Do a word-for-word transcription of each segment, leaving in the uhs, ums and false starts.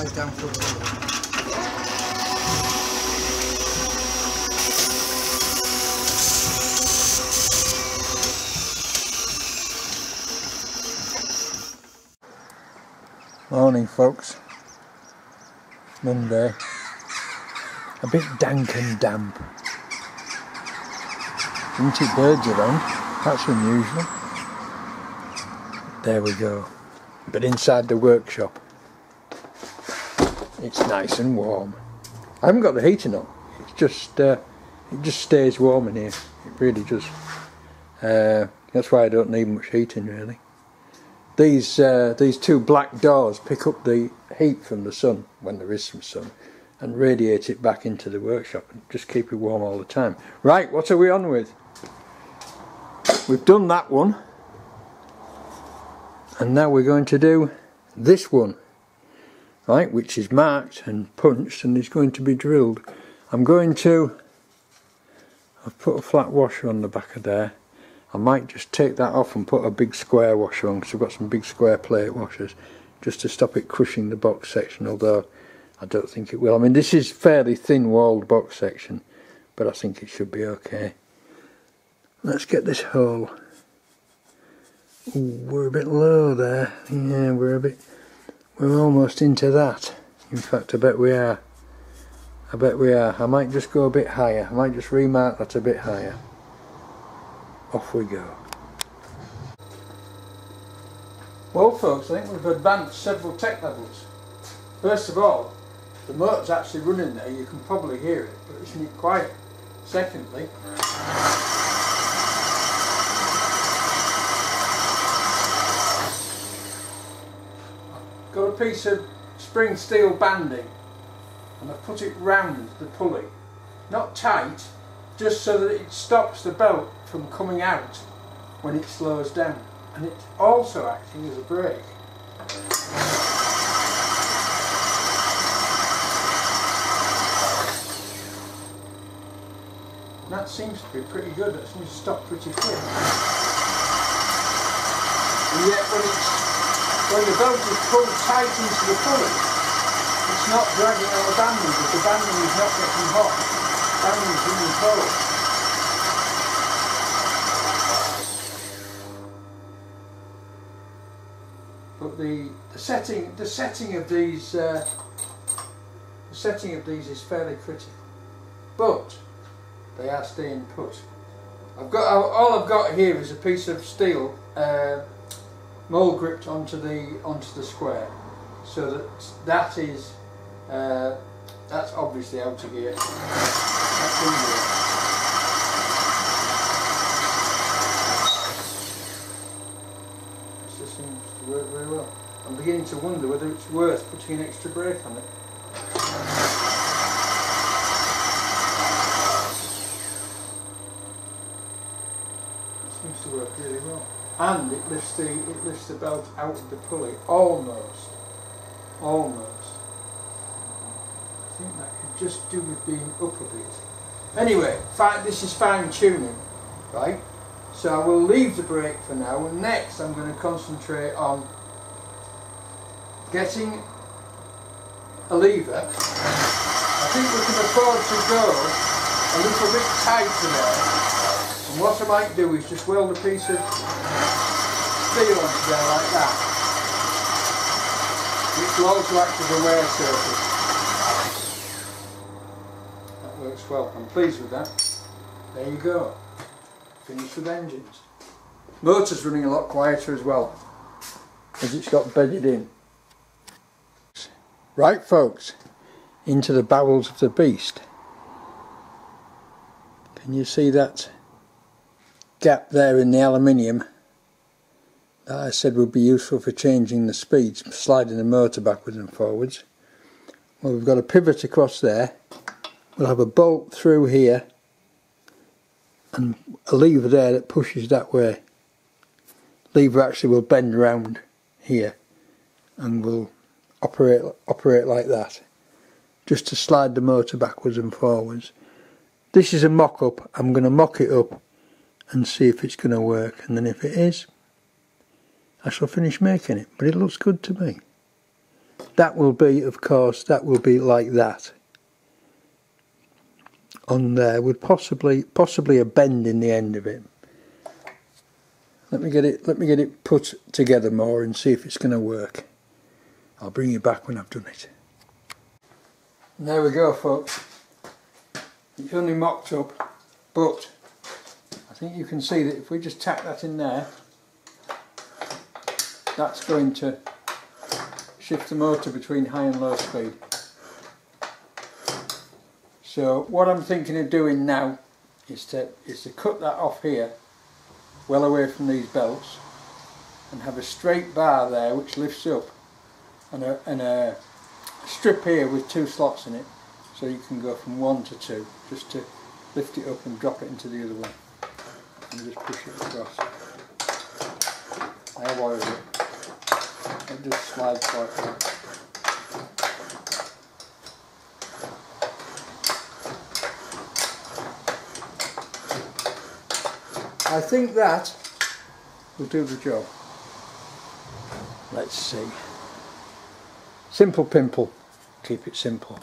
I was down for a while. Morning folks, it's Monday, a bit dank and damp. Isn't it birds around? That's unusual. There we go, but inside the workshop it's nice and warm. I haven't got the heating on, it's just, uh, it just stays warm in here, it really does. Uh, that's why I don't need much heating really. These, uh, these two black doors pick up the heat from the sun, when there is some sun, and radiate it back into the workshop and just keep it warm all the time. Right, what are we on with? We've done that one, and now we're going to do this one, right, which is marked and punched and is going to be drilled. I'm going to, I've put a flat washer on the back of there. I might just take that off and put a big square washer on, because I've got some big square plate washers, just to stop it crushing the box section, although I don't think it will. I mean, this is fairly thin walled box section, but I think it should be okay. Let's get this hole. Ooh, we're a bit low there. Yeah, we're a bit, we're almost into that. In fact, I bet we are. I bet we are. I might just go a bit higher. I might just remark that a bit higher. Off we go. Well folks, I think we've advanced several tech levels. First of all, the motor's actually running there, you can probably hear it, but isn't it quiet? Secondly, I've got a piece of spring steel banding and I've put it round the pulley. Not tight, just so that it stops the belt from coming out when it slows down, and it's also acting as a brake. And that seems to be pretty good, that seems to stop pretty quick. And yet when, it's, when the belt is pulled tight into the pulley, it's not dragging on the banding, because the banding is not getting hot, the banding is really cold. But the, the setting, the setting of these, uh, the setting of these is fairly critical. But they are staying put. I've got all I've got here is a piece of steel uh, mould gripped onto the onto the square, so that that is uh, that's obviously out of gear. That's in gear. Work very well. I'm beginning to wonder whether it's worth putting an extra brake on it. It seems to work really well, and it lifts the it lifts the belt out of the pulley almost, almost. I think that could just do with being up a bit. Anyway, this is fine tuning, right? So I will leave the brake for now, and next I'm going to concentrate on getting a lever. I think we can afford to go a little bit tighter now. And what I might do is just weld a piece of steel onto there like that, which will also act as a wear surface. That works well, I'm pleased with that. There you go. Finished with engines. Motor's running a lot quieter as well, as it's got bedded in. Right folks, into the bowels of the beast. Can you see that gap there in the aluminium that I said would be useful for changing the speeds, sliding the motor backwards and forwards? Well, we've got a pivot across there, we'll have a bolt through here, and a lever there that pushes that way. Lever actually will bend round here and will operate operate like that, just to slide the motor backwards and forwards. This is a mock-up. I'm going to mock it up and see if it's going to work, and then if it is, I shall finish making it, but it looks good to me. That will be, of course, that will be like that. On there with possibly possibly a bend in the end of it. Let me get it let me get it put together more and see if it's going to work. I'll bring you back when I've done it. And there we go, folks. It's only mocked up, but I think you can see that if we just tap that in there, that's going to shift the motor between high and low speed. So what I'm thinking of doing now is to, is to cut that off here, well away from these belts, and have a straight bar there which lifts up, and a, and a strip here with two slots in it, so you can go from one to two, just to lift it up and drop it into the other one, and just push it across. I avoid it, it just slides quite well. I think that will do the job. Let's see. Simple pimple. Keep it simple.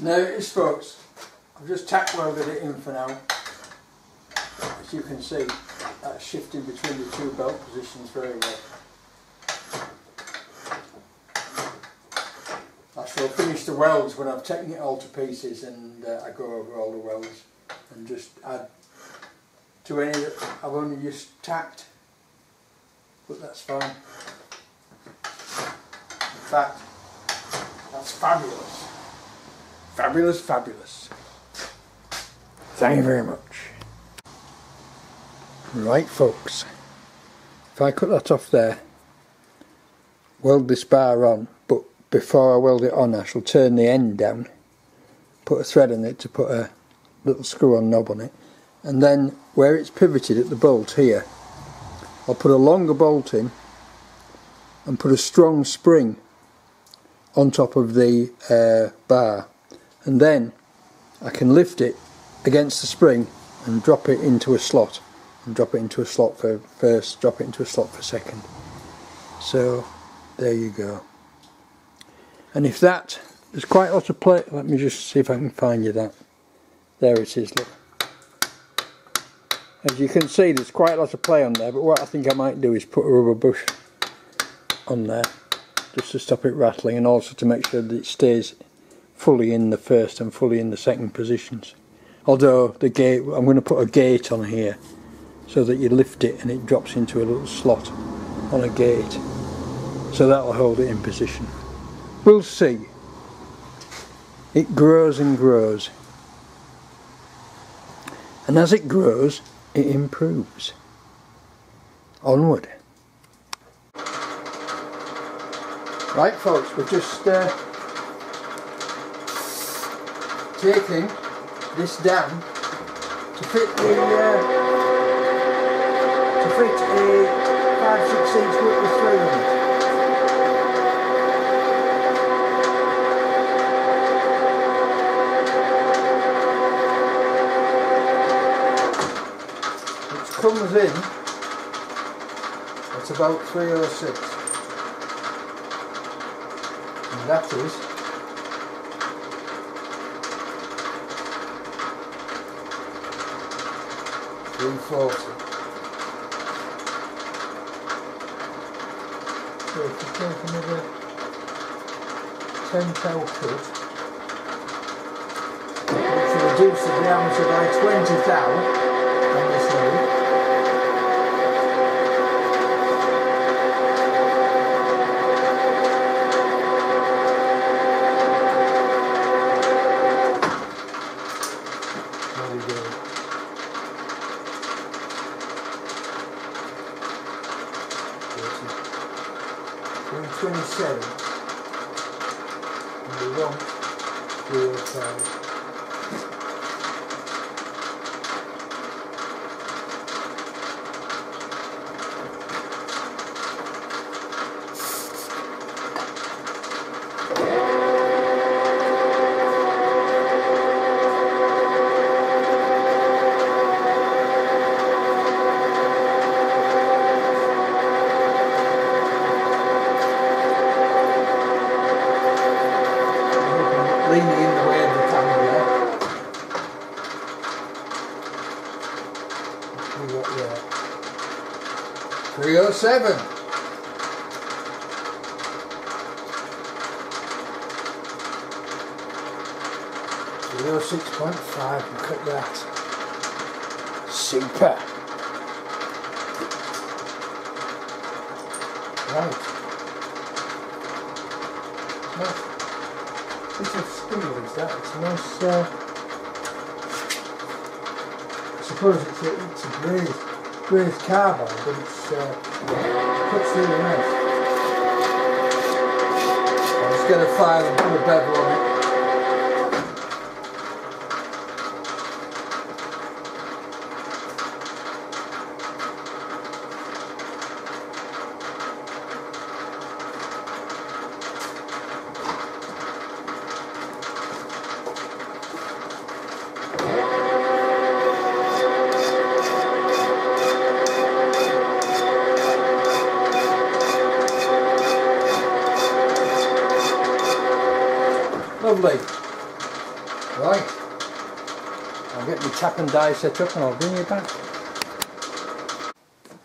Now it is, folks. I've just tack welded it in for now. As you can see, that's shifting between the two belt positions very well. I shall finish the welds when I've taken it all to pieces, and uh, I go over all the welds. And just add to any that I've only just tacked, but that's fine. In fact, that's fabulous. Fabulous, fabulous. Thank you very much. Right, folks, if I cut that off there, weld this bar on, but before I weld it on, I shall turn the end down, put a thread in it to put a little screw-on knob on it, and then where it's pivoted at the bolt here, I'll put a longer bolt in and put a strong spring on top of the uh, bar, and then I can lift it against the spring and drop it into a slot, and drop it into a slot for first, drop it into a slot for second. So there you go. And if that, there's quite a lot of play, let me just see if I can find you that. There it is, look. As you can see, there's quite a lot of play on there, but what I think I might do is put a rubber bush on there just to stop it rattling, and also to make sure that it stays fully in the first and fully in the second positions. Although the gate, I'm going to put a gate on here so that you lift it and it drops into a little slot on a gate, so that'll hold it in position. We'll see. It grows and grows. And as it grows, it improves. Onward. Right, folks, we're just uh, taking this down to fit a uh, to fit a five six inch width of three inch. Comes in at about three oh six, and that is three forty. So if you take another ten thou cut, which will reduce the diameter by twenty thou on this load. leaning in the way of the camera there. See what we are. three oh seven. three oh six point five, look at that. Super. Right. Nice. This is steel, is that? It's a nice, uh, I suppose it's a, it's a brazed, brazed carbon, but it's uh, cuts really nice. I'm just going to file and put a bevel on it. Lovely. Right, I'll get my tap and die set up and I'll bring you back.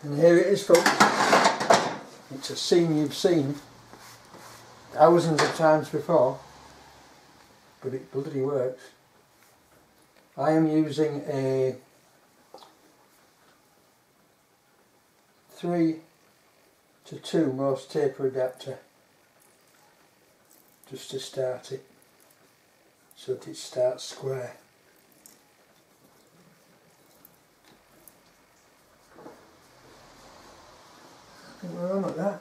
And here it is, folks. It's a scene you've seen thousands of times before, but it bloody works. I am using a three to two Morse taper adapter just to start it, so that it starts square. I think we're on at that.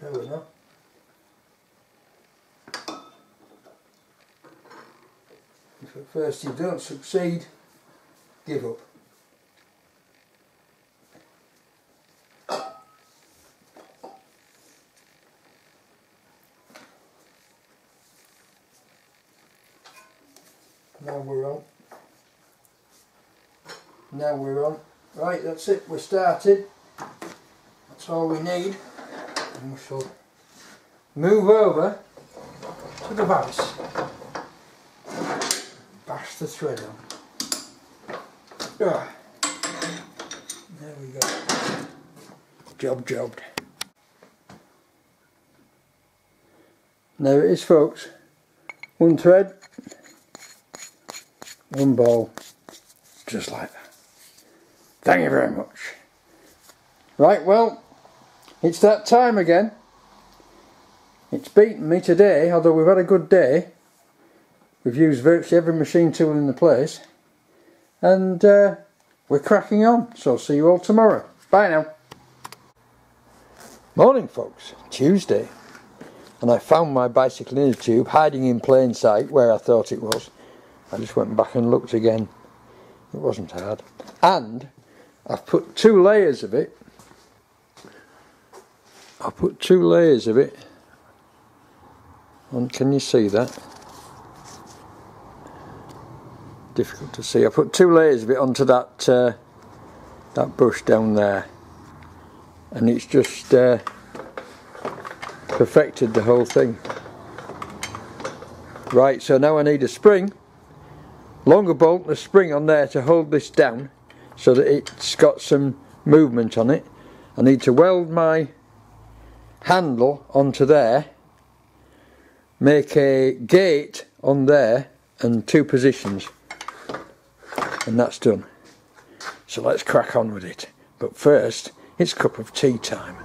There we go. If at first you don't succeed, give up. Now we're on. Now we're on. Right, that's it. We're started. That's all we need. And we shall move over to the vise. Bash the thread on. There we go. Job jobbed. There it is, folks. One thread. One ball, just like that. Thank you very much. Right, well, it's that time again. It's beaten me today, although we've had a good day. We've used virtually every machine tool in the place. And uh, we're cracking on, so see you all tomorrow. Bye now. Morning, folks. Tuesday. And I found my bicycle inner tube hiding in plain sight where I thought it was. I just went back and looked again. It wasn't hard. And I've put two layers of it. I've put two layers of it. And can you see that? Difficult to see. I put two layers of it onto that uh, that bush down there. And it's just uh, perfected the whole thing. Right, so now I need a spring. Longer bolt, the spring on there to hold this down so that it's got some movement on it. I need to weld my handle onto there, make a gate on there and two positions, and that's done. So let's crack on with it, but first it's cup of tea time.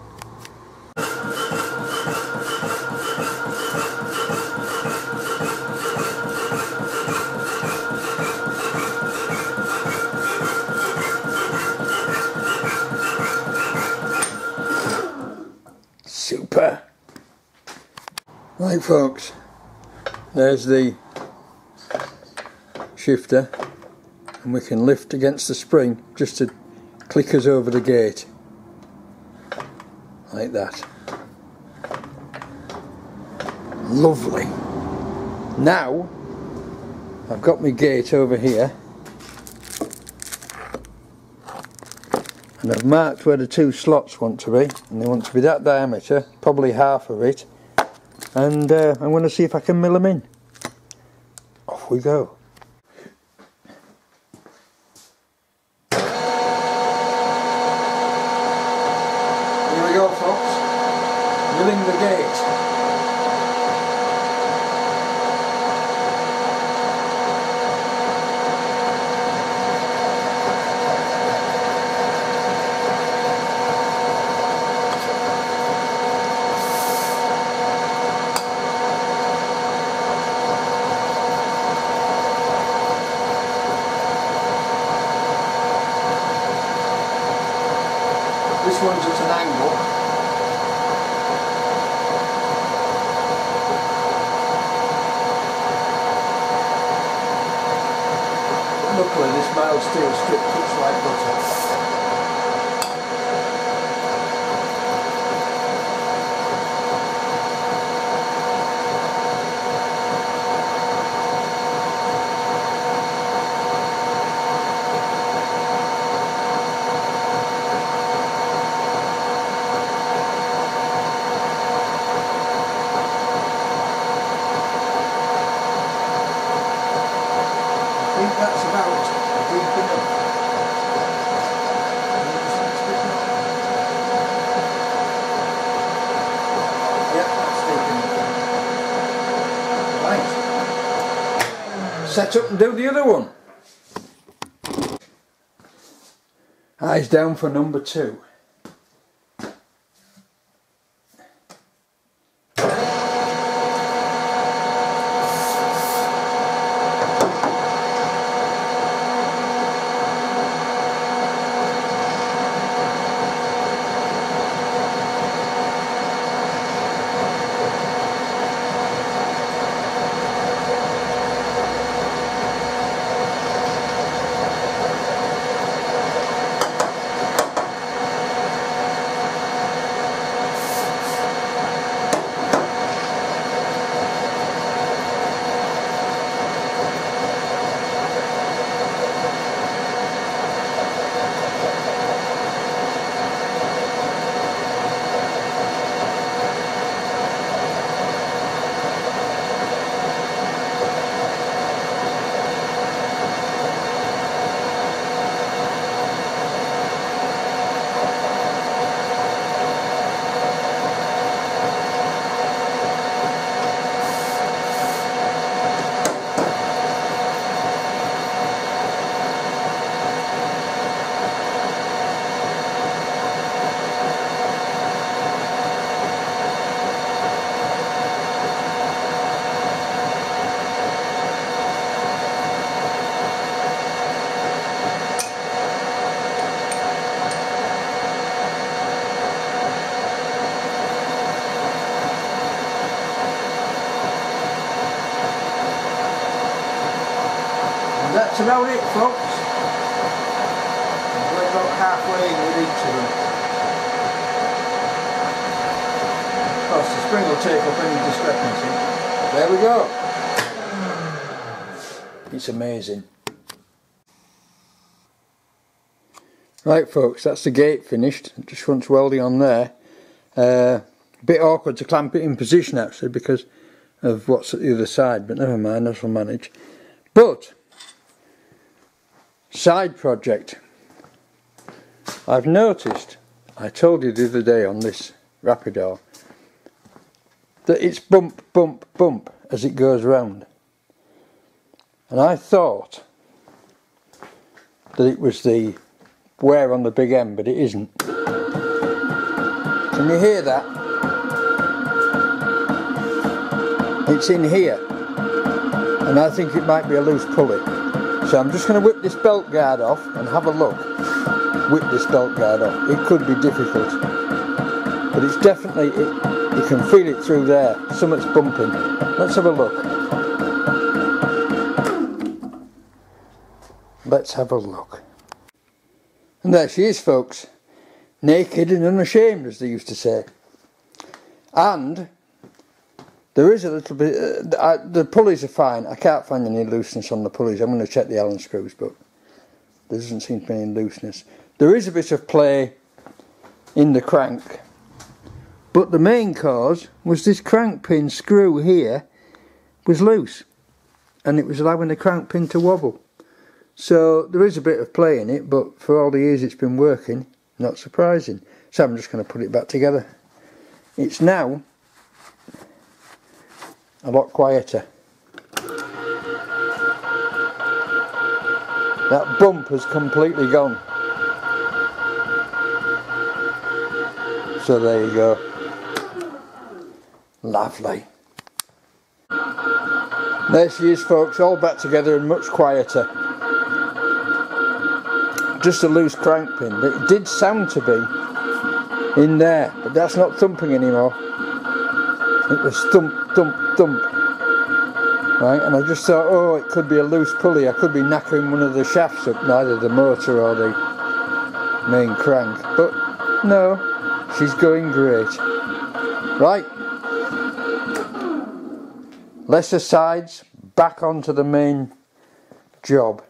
Super. Right, folks, there's the shifter, and we can lift against the spring just to click us over the gate like that. Lovely. Now I've got my gate over here, and I've marked where the two slots want to be, and they want to be that diameter, probably half of it, and uh, I'm going to see if I can mill them in. off we go. Here we go, folks. Milling the gate. This one's at an angle. Luckily, this mild steel strip cuts like butter. That's about it. Yep, that's taken. Right. Set up and do the other one. Eyes down for number two. That's about it, folks. We're about halfway with each of them. Of course, the spring will take up any discrepancy. There we go. It's amazing. Right, folks, that's the gate finished. Just once welding on there. Uh, a bit awkward to clamp it in position, actually, because of what's at the other side, but never mind, this will manage. But side project. I've noticed, I told you the other day on this Rapidor, that it's bump, bump, bump as it goes round. And I thought that it was the wear on the big end, but it isn't. Can you hear that? It's in here. And I think it might be a loose pulley. So I'm just going to whip this belt guard off and have a look. Whip this belt guard off. It could be difficult. But it's definitely, it, you can feel it through there. Something's bumping. Let's have a look. Let's have a look. And there she is, folks. Naked and unashamed, as they used to say. And there is a little bit, uh, I, the pulleys are fine, I can't find any looseness on the pulleys. I'm going to check the Allen screws, but there doesn't seem to be any looseness. There is a bit of play in the crank, but the main cause was this crank pin screw here was loose. and it was allowing the crank pin to wobble. So there is a bit of play in it, but for all the years it's been working, not surprising. So I'm just going to put it back together. It's now a lot quieter. That bump has completely gone. So there you go. Lovely. There she is, folks, all back together and much quieter. Just a loose crank pin. It did sound to be in there, but that's not thumping anymore. It was thump, thump, thump. Right, and I just thought, oh, it could be a loose pulley. I could be knackering one of the shafts up, neither the motor or the main crank. But no. She's going great. Right. Lesser sides back onto the main job.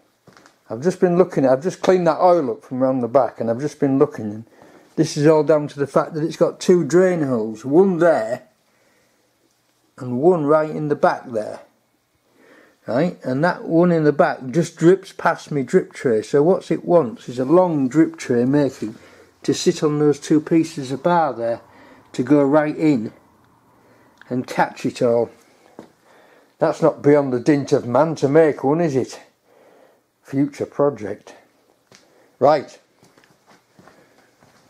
I've just been looking, I've just cleaned that oil up from around the back, and I've just been looking, and this is all down to the fact that it's got two drain holes, one there and one right in the back there. Right, and that one in the back just drips past me drip tray. So what it wants is a long drip tray making to sit on those two pieces of bar there, to go right in and catch it all. That's not beyond the dint of man to make one, is it? Future project. Right,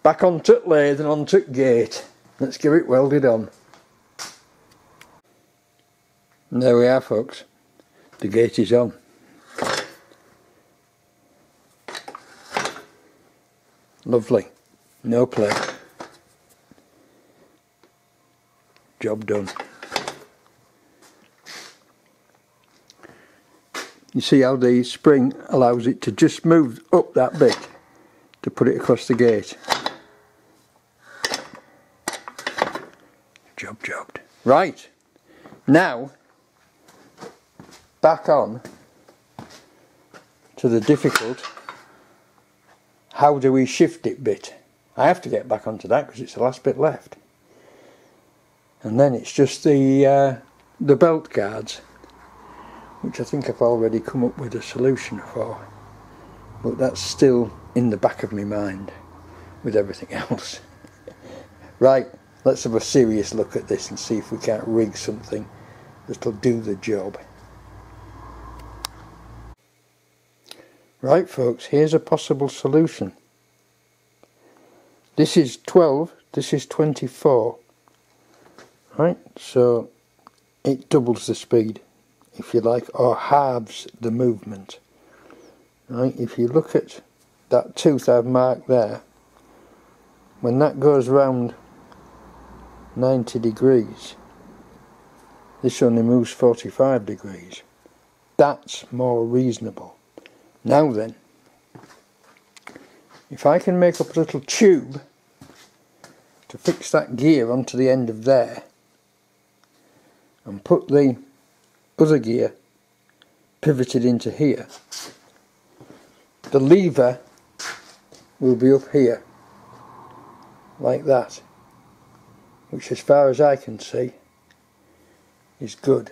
back on to lathe and on to gate. Let's get it welded on. And there we are, folks, the gate is on. Lovely. No play. Job done. You see how the spring allows it to just move up that bit to put it across the gate. Job jobbed. Right. Now, back on to the difficult, how do we shift it bit. I have to get back onto that because it's the last bit left. And then it's just the uh, the belt guards, which I think I've already come up with a solution for, but that's still in the back of my mind with everything else. Right, let's have a serious look at this and see if we can't rig something that'll do the job. Right, folks, here's a possible solution. This is twelve, this is twenty-four, right, so it doubles the speed, if you like, or halves the movement. Right, if you look at that tooth I've marked there, when that goes round ninety degrees, this only moves forty-five degrees. That's more reasonable. Now then, if I can make up a little tube to fix that gear onto the end of there and put the other gear pivoted into here, the lever will be up here like that, which as far as I can see is good.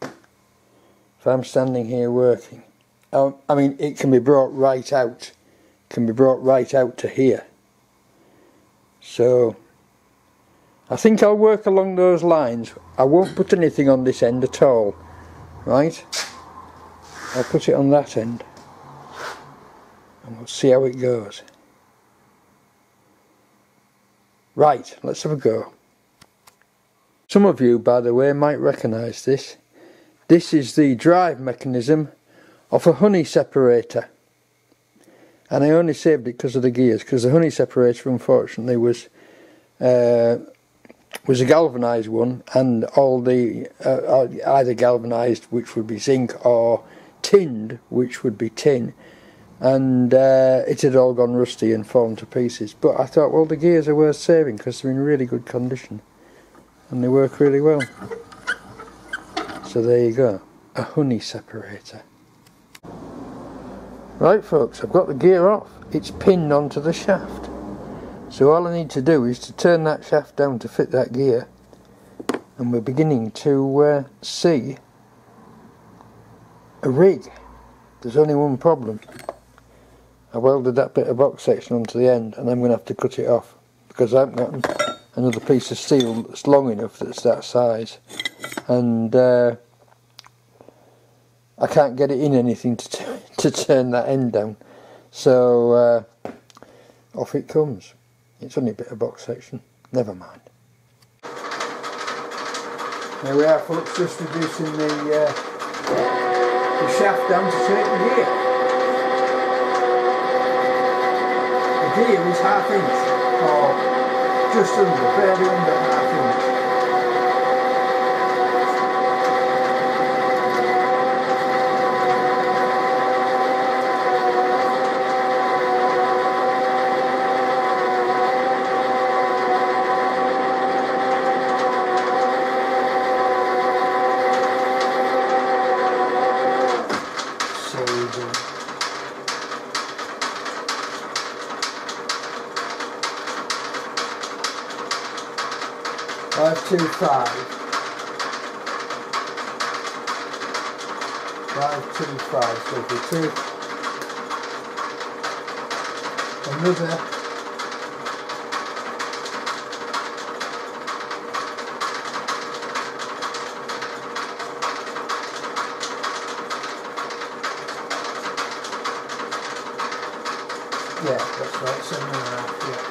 If I'm standing here working, um, I mean, it can be brought right out can be brought right out to here. So I think I'll work along those lines. I won't put anything on this end at all. Right, I'll put it on that end and we'll see how it goes. Right, let's have a go. Some of you, by the way, might recognise this. This is the drive mechanism of a honey separator. And I only saved it because of the gears, because the honey separator, unfortunately, was uh, was a galvanised one, and all the uh, either galvanised, which would be zinc, or tinned, which would be tin, and uh, it had all gone rusty and fallen to pieces. But I thought, well, the gears are worth saving because they're in really good condition, and they work really well. So there you go, a honey separator. Right, folks, I've got the gear off. It's pinned onto the shaft. So all I need to do is to turn that shaft down to fit that gear. And we're beginning to uh, see a rig. There's only one problem. I welded that bit of box section onto the end, and I'm going to have to cut it off because I haven't got another piece of steel that's long enough, that's that size, and uh, I can't get it in anything to, t to turn that end down. So uh, off it comes. It's only a bit of box section, never mind. There we are, folks, just reducing the, uh, the shaft down to certain gear. The gear is half inch, or just under, barely under half inch. five two five. five two five, so if we take another yeah, that's right, seven and a half, yeah.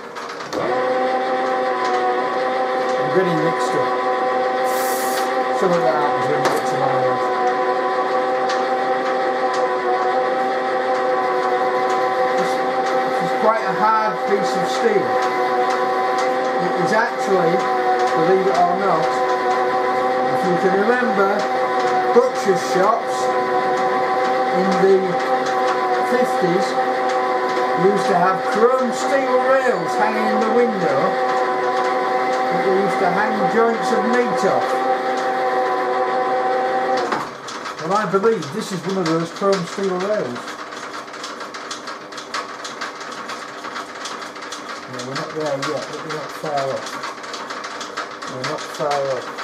Really mixed up. Some of that happens when you get to my end. This, this is quite a hard piece of steel. It is actually, believe it or not, if you can remember butcher's shops in the fifties used to have chrome steel rails hanging in the window. They used to hang joints of meat off. Well, I believe this is one of those chrome steel rails. No, we're not there yet, but we're not far off. We're not far off.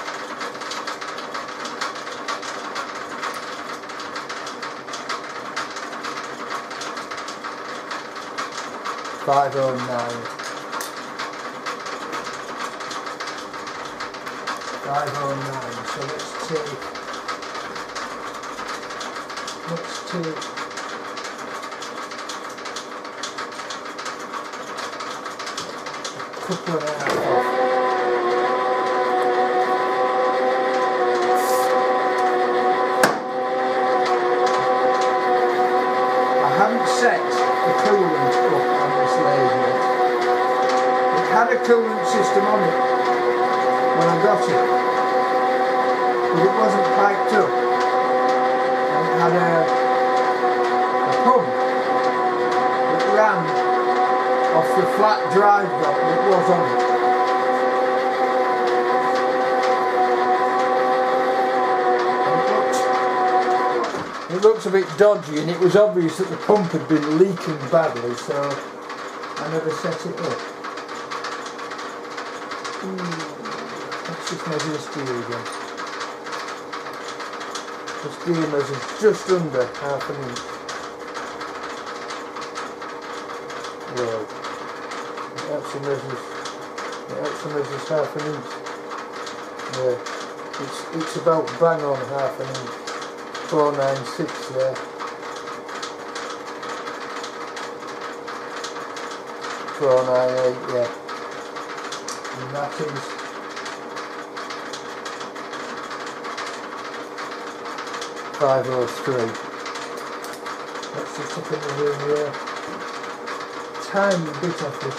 five oh nine. five oh nine, so let's take, let's take, a couple of hours off. I haven't set the coolant up on this lathe yet. It had a coolant system on it when I got it, but it wasn't piped up, and it had a, a pump that ran off the flat drive block that was on it. And it looked, it looked a bit dodgy, and it was obvious that the pump had been leaking badly, so I never set it up. Mm, let's just measure the steel again. The steel measures just under half an inch. Well, it actually measures, it actually measures half an inch. Yeah, it's, it's about bang on half an inch. four nine six there. four nine eight, yeah. And that is five oh three. Let's just look at the room here. Tiny bit off this.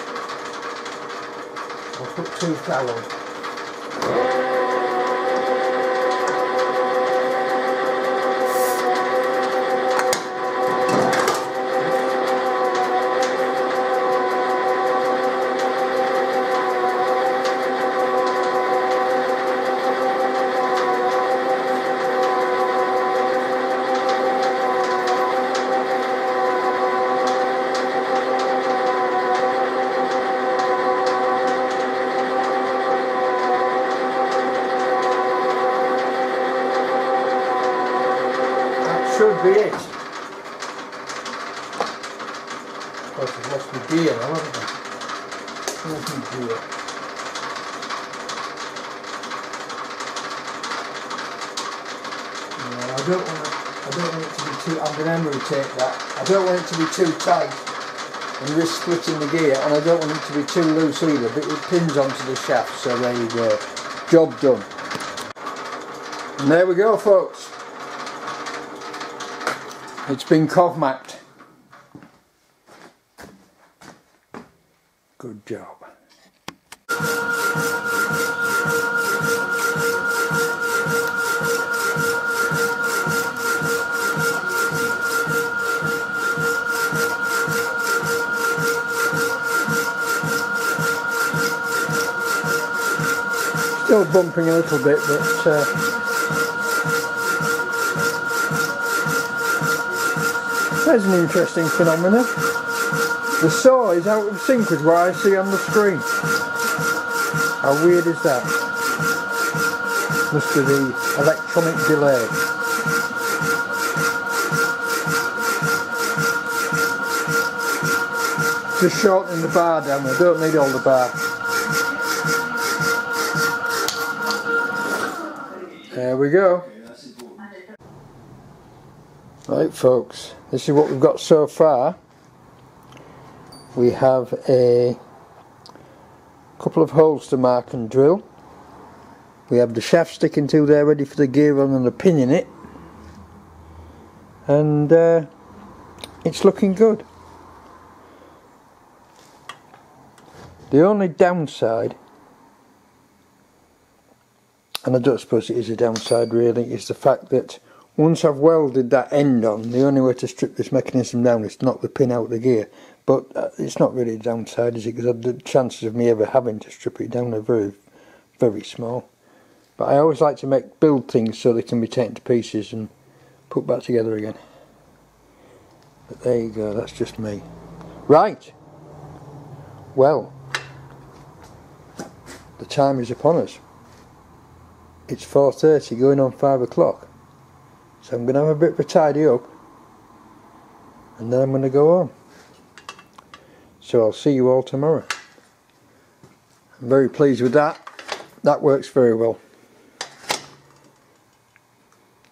I'll put two thou on. should be it. Of course, I've lost my gear now, haven't I? Lost my gear. I don't want it, I don't want it to be too, I'm going to emery tape that, I don't want it to be too tight and risk splitting the gear, and I don't want it to be too loose either, but it pins onto the shaft, so there you go, job done. And there we go folks, it's been cov-mapped. Good job. Still bumping a little bit, but uh, there's an interesting phenomenon. The saw is out of sync with what I see on the screen. How weird is that? Must be the electronic delay. Just shortening the bar down there, don't need all the bar. There we go. Right folks, this is what we've got so far. We have a couple of holes to mark and drill. We have the shaft sticking to there ready for the gear on and the pin in it. And uh, it's looking good. The only downside, and I don't suppose it is a downside really, is the fact that once I've welded that end on, the only way to strip this mechanism down is to knock the pin out of the gear. But it's not really a downside, is it? Because the chances of me ever having to strip it down are very, very small. But I always like to make build things so they can be taken to pieces and put back together again. But there you go, that's just me. Right! Well, the time is upon us. It's four thirty, going on five o'clock, so I'm going to have a bit of a tidy up and then I'm going to go on. So I'll see you all tomorrow. I'm very pleased with that. That works very well.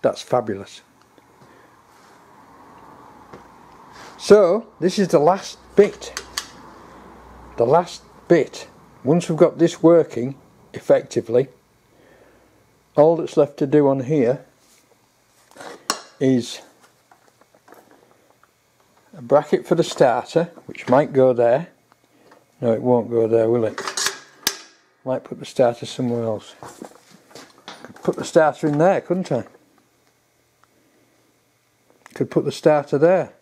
That's fabulous. So this is the last bit. The last bit. Once we've got this working effectively, all that's left to do on here is a bracket for the starter, which might go there. No, it won't go there, will it? Might put the starter somewhere else. Could put the starter in there, couldn't I? Could put the starter there.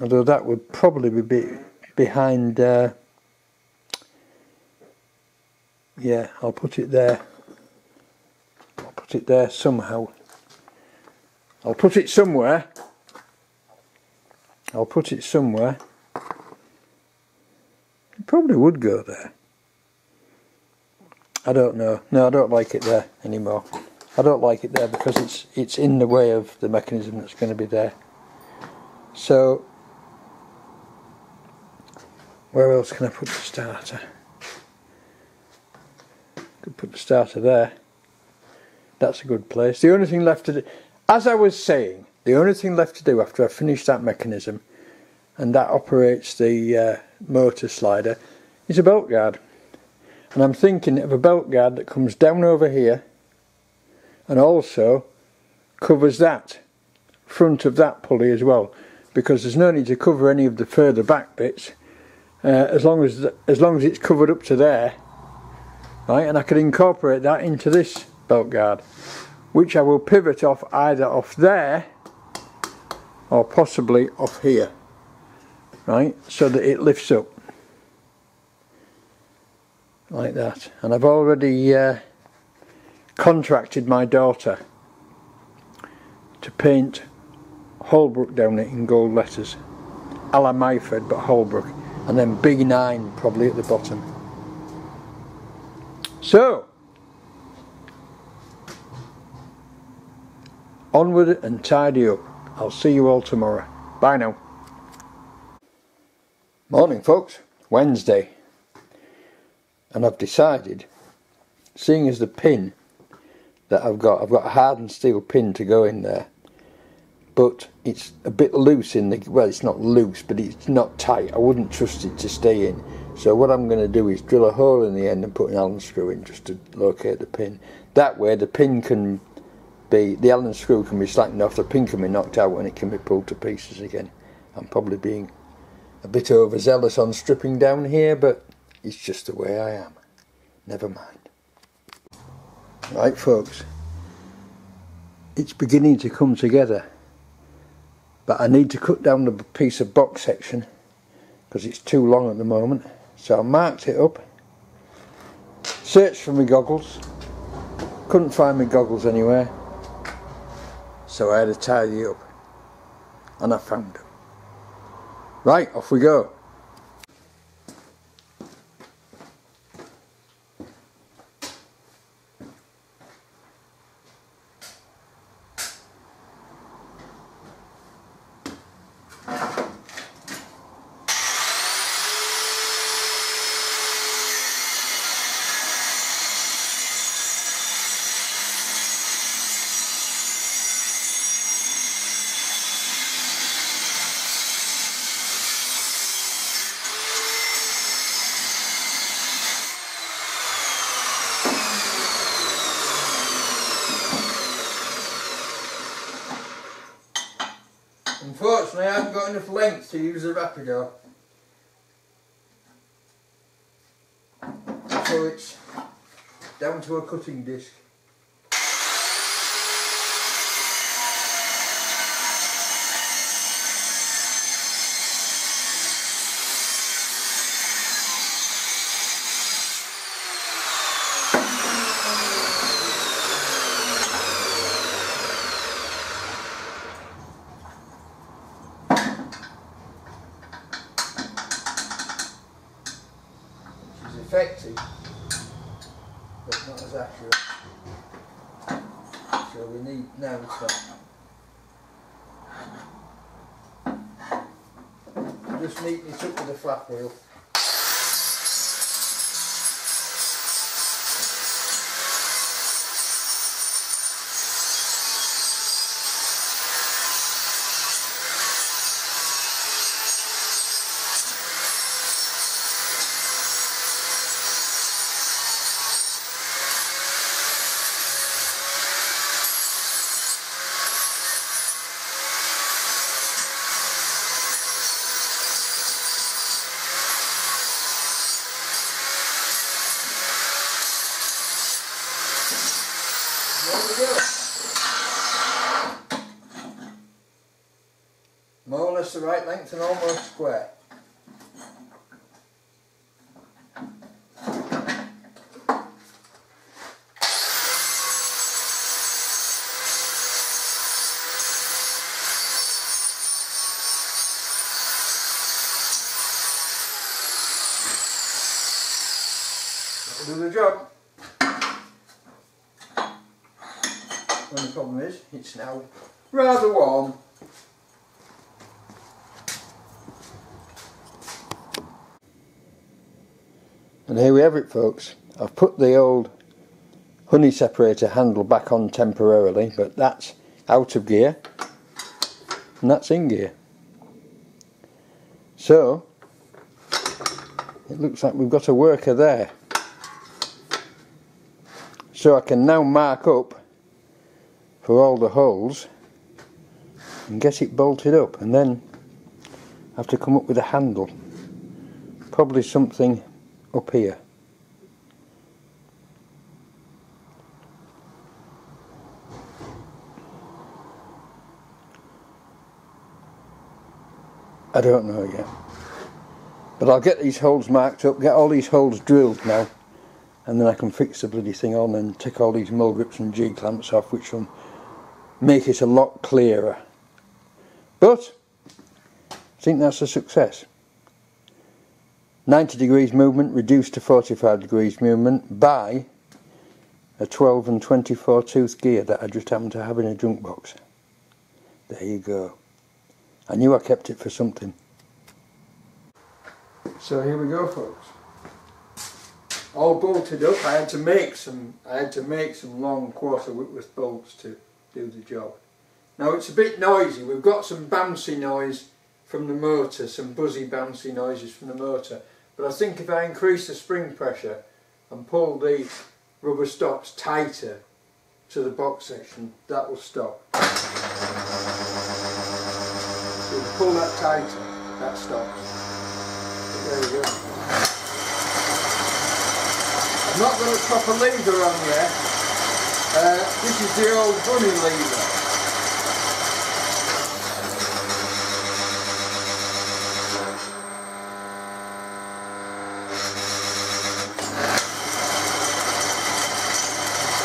Although that would probably be behind... Uh, yeah, I'll put it there. I'll put it there somehow. I'll put it somewhere. I'll put it somewhere. It probably would go there. I don't know. No, I don't like it there anymore. I don't like it there because it's it's in the way of the mechanism that's going to be there. So, where else can I put the starter? Put the starter there. That's a good place. The only thing left to do, as I was saying, the only thing left to do after I finish that mechanism and that operates the uh, motor slider is a belt guard. And I'm thinking of a belt guard that comes down over here and also covers that front of that pulley as well, because there's no need to cover any of the further back bits uh, as long as the, as long as it's covered up to there. Right, and I could incorporate that into this belt guard, which I will pivot off either off there or possibly off here, right, so that it lifts up like that. And I've already uh, contracted my daughter to paint Holbrook down it in gold letters, a la Myford but Holbrook, and then B nine probably at the bottom. So, Onward and tidy up. I'll see you all tomorrow. Bye now. Morning folks, Wednesday, and I've decided, seeing as the pin that I've got, I've got a hardened steel pin to go in there, but it's a bit loose in the, well it's not loose but it's not tight, I wouldn't trust it to stay in, so what I'm going to do is drill a hole in the end and put an Allen screw in just to locate the pin. That way the pin can be, the Allen screw can be slackened off, the pin can be knocked out and it can be pulled to pieces again. I'm probably being a bit overzealous on stripping down here, but it's just the way I am. Never mind. Right folks, it's beginning to come together, but I need to cut down the piece of box section because it's too long at the moment, so I marked it up, searched for my goggles, couldn't find my goggles anywhere, so I had to tidy it up and I found them. Right, off we go. Unfortunately, I haven't got enough length to use a Rapidor, so it's down to a cutting disc. Effective, but not as accurate. So we need now to just neatly tuck with the flap wheel. More or less the right length and almost square. That'll do the job. Only problem is, it's now rather warm. And here we have it folks, I've put the old honey separator handle back on temporarily, but that's out of gear and that's in gear. So, it looks like we've got a worker there. So I can now mark up for all the holes and get it bolted up, and then I have to come up with a handle, probably something up here. I don't know yet, but I'll get these holes marked up, get all these holes drilled now, and then I can fix the bloody thing on and take all these mull grips and G-clamps off, which will make it a lot clearer. But I think that's a success. ninety degrees movement reduced to forty-five degrees movement by a twelve and twenty-four tooth gear that I just happen to have in a junk box. There you go. I knew I kept it for something. So here we go, folks. All bolted up. I had to make some. I had to make some long quarter Whitworth bolts to do the job. Now it's a bit noisy. We've got some bouncy noise from the motor, some buzzy bouncy noises from the motor. But I think if I increase the spring pressure and pull the rubber stops tighter to the box section, that will stop. So if you pull that tighter, that stops. But there we go. I'm not going to pop a lever on yet. Uh, this is the old bunny lever.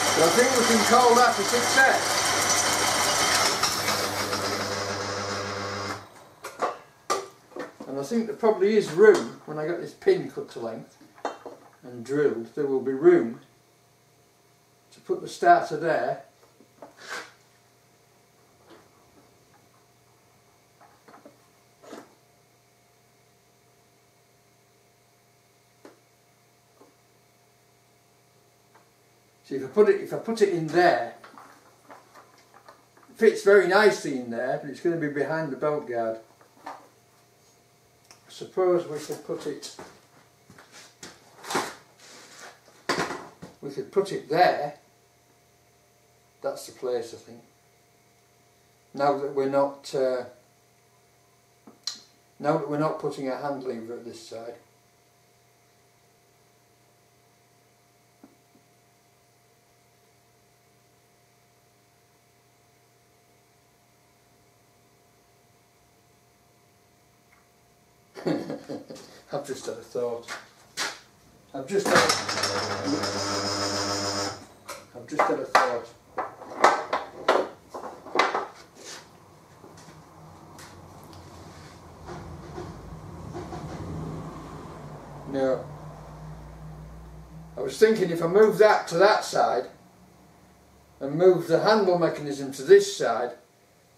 So I think we can call that a success. And I think there probably is room, when I get this pin cut to length and drilled, there will be room to put the starter there . See if I put it if I put it in there, it fits very nicely in there, but it's going to be behind the belt guard. I suppose we should put it We could put it there. That's the place, I think. Now that we're not, uh, now that we're not putting a hand lever at this side. I've just had a thought. I've just had a, I've just had a thought. No. I was thinking if I move that to that side and move the handle mechanism to this side,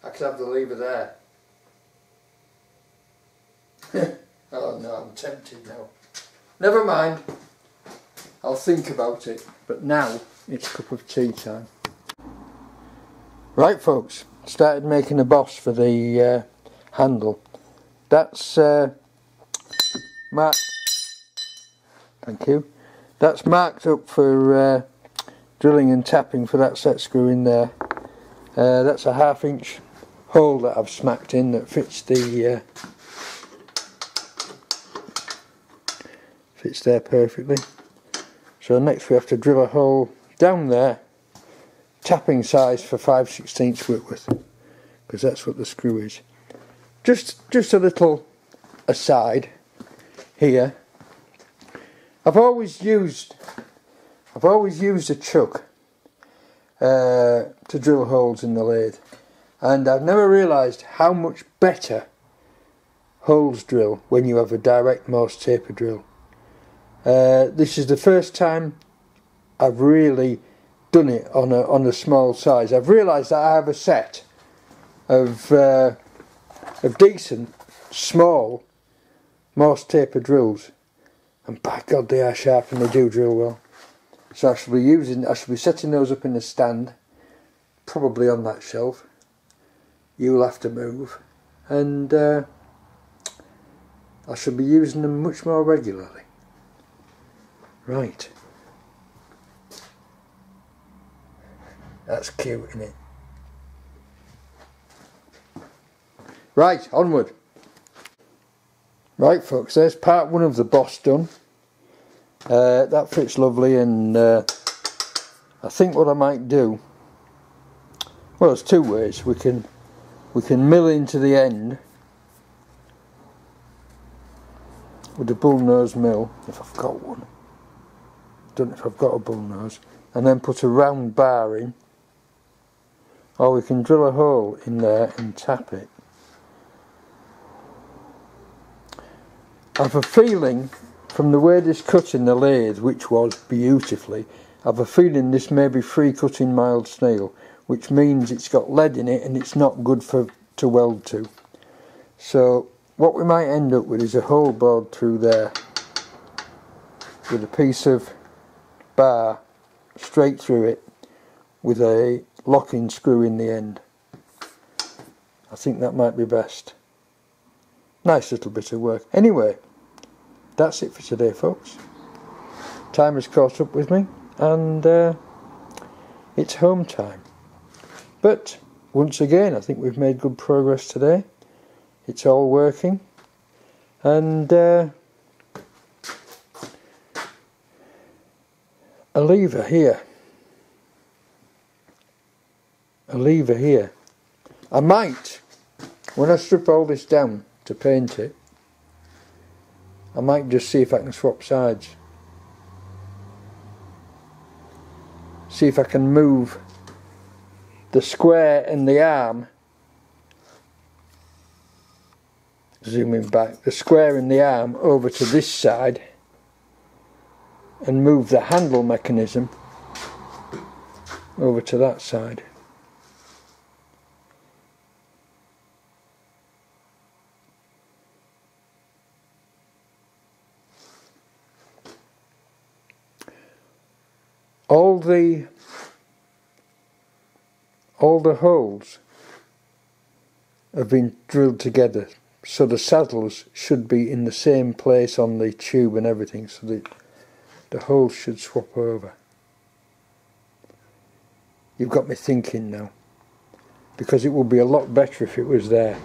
I could have the lever there. Oh no, I'm tempted now. Never mind. I'll think about it, but now it's cup of tea time. Right, folks, started making a boss for the uh, handle. That's uh, marked. Thank you. That's marked up for uh, drilling and tapping for that set screw in there. Uh, that's a half inch hole that I've smacked in that fits the. Uh, It's there perfectly. So next we have to drill a hole down there, tapping size for five sixteenths Whitworth, because that's what the screw is. Just just a little aside here. I've always used I've always used a chuck uh, to drill holes in the lathe, and I've never realised how much better holes drill when you have a direct Morse taper drill. Uh, this is the first time I've really done it on a, on a small size. I've realised that I have a set of, uh, of decent, small Morse taper drills, and by God they are sharp and they do drill well. So I shall be using, I shall be setting those up in the stand, probably on that shelf. You'll have to move, and uh, I shall be using them much more regularly. Right. That's cute, isn't it? Right, onward. Right, folks, there's part one of the boss done. Uh, that fits lovely, and uh, I think what I might do, well, there's two ways. We can we can mill into the end with a bullnose mill, if I've got one. Don't know if I've got a bullnose, and then put a round bar in, or we can drill a hole in there and tap it. I've a feeling from the way this cut in the lathe, which was beautifully, I've a feeling this may be free cutting mild snail, which means it's got lead in it and it's not good for to weld to. So what we might end up with is a hole bored through there with a piece of bar straight through it with a locking screw in the end. I think that might be best. Nice little bit of work. Anyway, that's it for today, folks. Time has caught up with me, and uh, it's home time. But once again, I think we've made good progress today. It's all working, and uh, a lever here, a lever here. I might, when I strip all this down to paint it, I might just see if I can swap sides, see if I can move the square and the arm. Zooming back, the square in the arm over to this side and move the handle mechanism over to that side. All the all the holes have been drilled together, so the saddles should be in the same place on the tube and everything, so that the holes should swap over. You've got me thinking now, because it would be a lot better if it was there,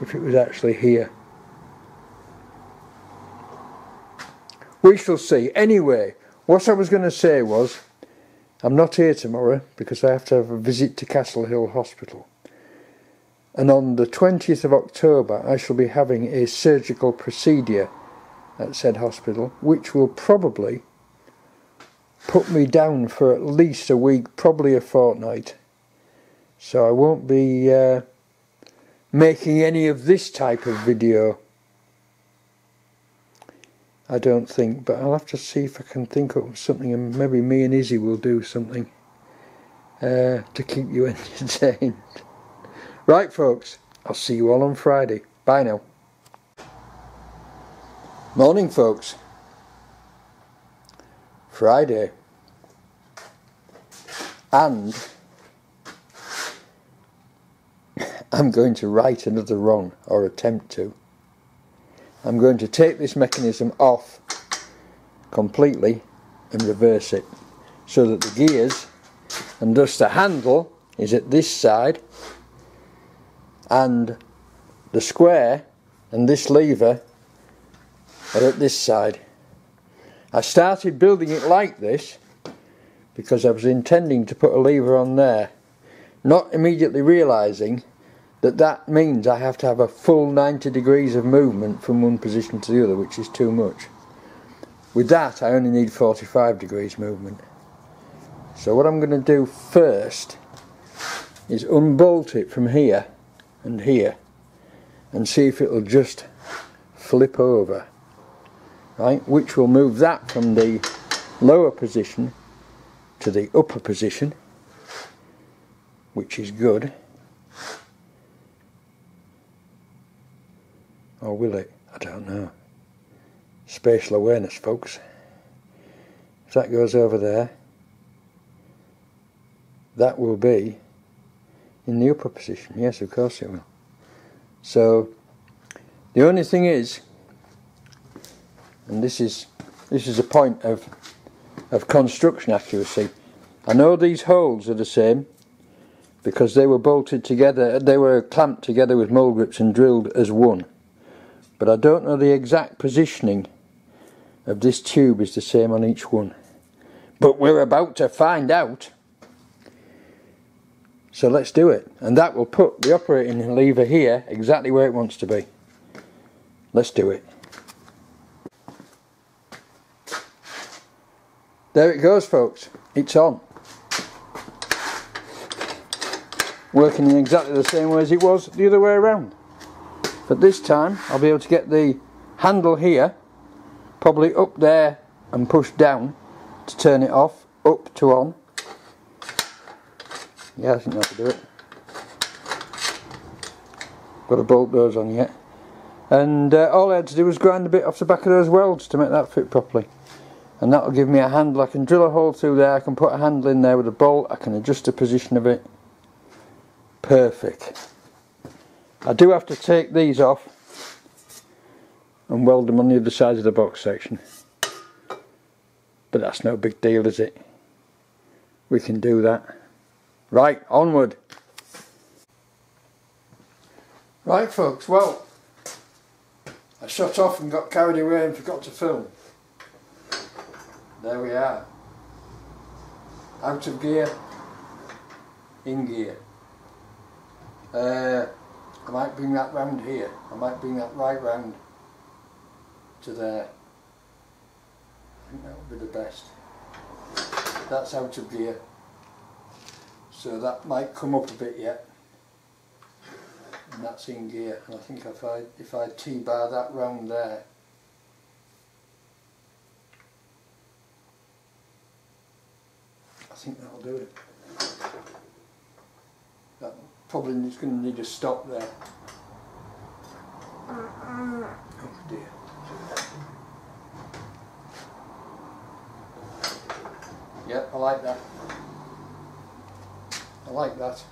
if it was actually here. We shall see. Anyway, what I was going to say was, I'm not here tomorrow because I have to have a visit to Castle Hill Hospital. And on the twentieth of October I shall be having a surgical procedure at said hospital, which will probably put me down for at least a week, probably a fortnight. So I won't be uh, making any of this type of video, I don't think, but I'll have to see if I can think of something, and maybe me and Izzy will do something uh, to keep you entertained. Right, folks, I'll see you all on Friday. Bye now. Morning, folks. Friday. And I'm going to right another wrong, or attempt to. I'm going to take this mechanism off completely and reverse it, so that the gears and thus the handle is at this side, and the square and this lever are at this side. I started building it like this because I was intending to put a lever on there, not immediately realising that that means I have to have a full ninety degrees of movement from one position to the other, which is too much. With that I only need forty-five degrees movement. So what I'm going to do first is unbolt it from here and here and see if it'll just flip over, right, which will move that from the lower position to the upper position, which is good. Or will it? I don't know. Spatial awareness, folks. If that goes over there, that will be in the upper position. Yes, of course it will. So the only thing is, and this is this is a point of of construction accuracy, I know these holes are the same because they were bolted together, they were clamped together with mole grips and drilled as one, but I don't know the exact positioning of this tube is the same on each one, but we're about to find out. So let's do it, and that will put the operating lever here exactly where it wants to be. Let's do it. There it goes, folks, it's on. Working in exactly the same way as it was the other way around. But this time I'll be able to get the handle here, probably up there, and push down to turn it off, up to on. Yeah, I think that'll do it. Got a bolt those on yet. And uh, all I had to do was grind a bit off the back of those welds to make that fit properly. And that'll give me a handle. I can drill a hole through there, I can put a handle in there with a bolt, I can adjust the position of it. Perfect. I do have to take these off and weld them on the other side of the box section. But that's no big deal, is it? We can do that. Right, onward. Right folks, well, I shut off and got carried away and forgot to film. There we are. Out of gear, in gear. Uh, I might bring that round here. I might bring that right round to there. I think that would be the best. That's out of gear. So that might come up a bit yet. And that's in gear. And I think if I, if I T-bar that round there, I think that'll do it. That probably is going to need a stop there. Oh dear. Yep, I like that. I like that.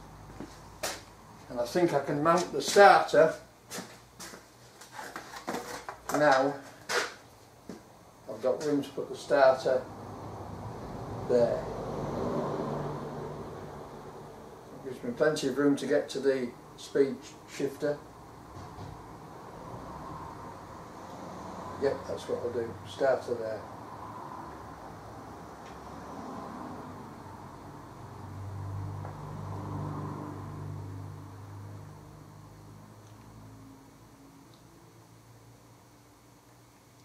And I think I can mount the starter now. I've got room to put the starter there. It gives me plenty of room to get to the speed shifter. Yep, that's what I'll do. Starter there.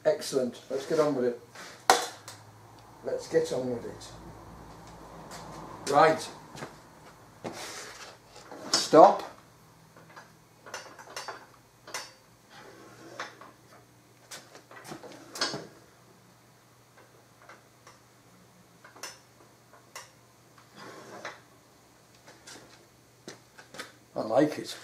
Excellent, let's get on with it. Let's get on with it. Right. Stop. I like it.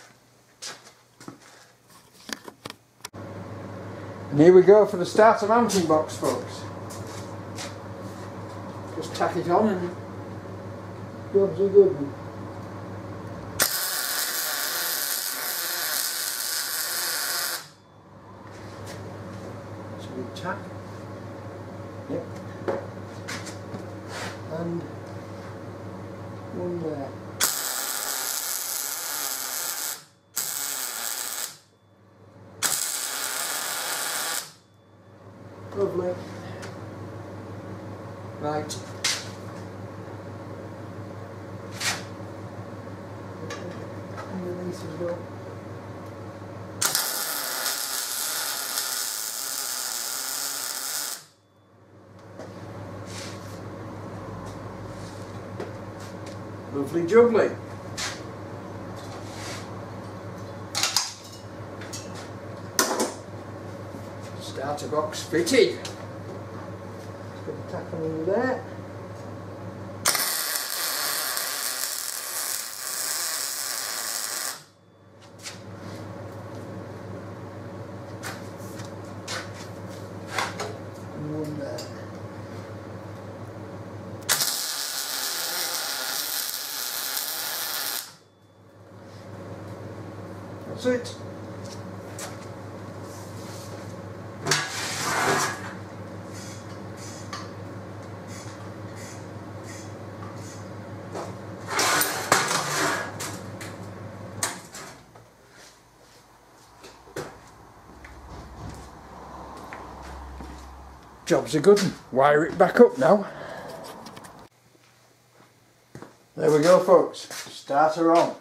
And here we go for the starter mounting box, folks. Just tack it on and job's a good one. That's a good tack. Yep. And one there. Lovely. Right. Underneath as well. Lovely jubbly. Starter box fitted. Just going to tack on in there. And one there. That's it. Job's a good one. Wire it back up now. There we go folks, starter on.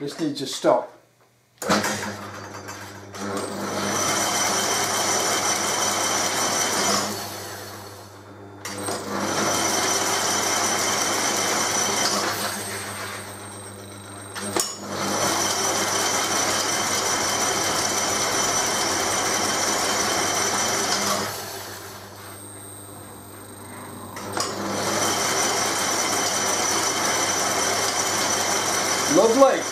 This needs a stop. Lovely.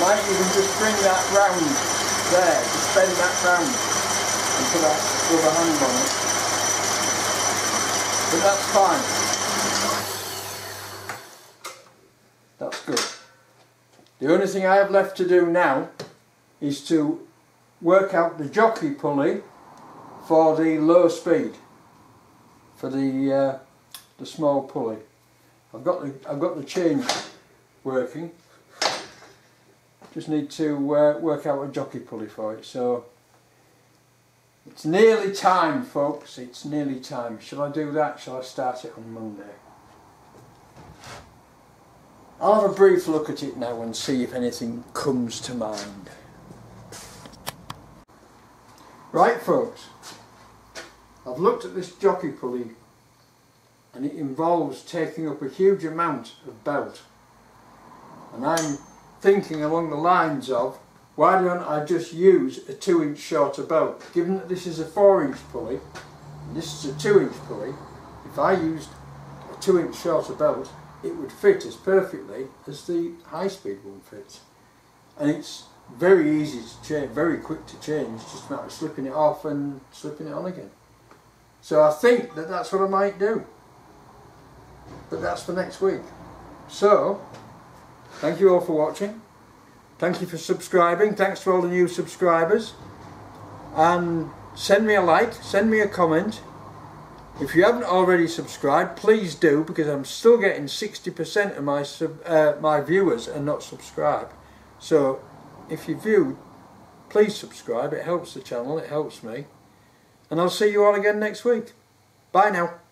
Might even just bring that round there, just bend that round and put that rubber hand on it. But that's fine. That's good. The only thing I have left to do now is to work out the jockey pulley for the low speed, for the uh, the small pulley. I've got the I've got the chain working. Just need to uh, work out a jockey pulley for it, so it's nearly time, folks. It's nearly time. Shall I do that? Shall I start it on Monday? I'll have a brief look at it now and see if anything comes to mind. Right, folks, I've looked at this jockey pulley and it involves taking up a huge amount of belt, and I'm thinking along the lines of, why don't I just use a two inch shorter belt? Given that this is a four inch pulley and this is a two inch pulley, if I used a two inch shorter belt it would fit as perfectly as the high speed one fits, and it's very easy to change, very quick to change, just a matter of slipping it off and slipping it on again. So I think that that's what I might do, but that's for next week. So thank you all for watching, thank you for subscribing, thanks to all the new subscribers, and send me a like, send me a comment. If you haven't already subscribed, please do, because I'm still getting sixty percent of my sub, uh, my viewers are not subscribed. So if you viewed, please subscribe, it helps the channel, it helps me, and I'll see you all again next week. Bye now.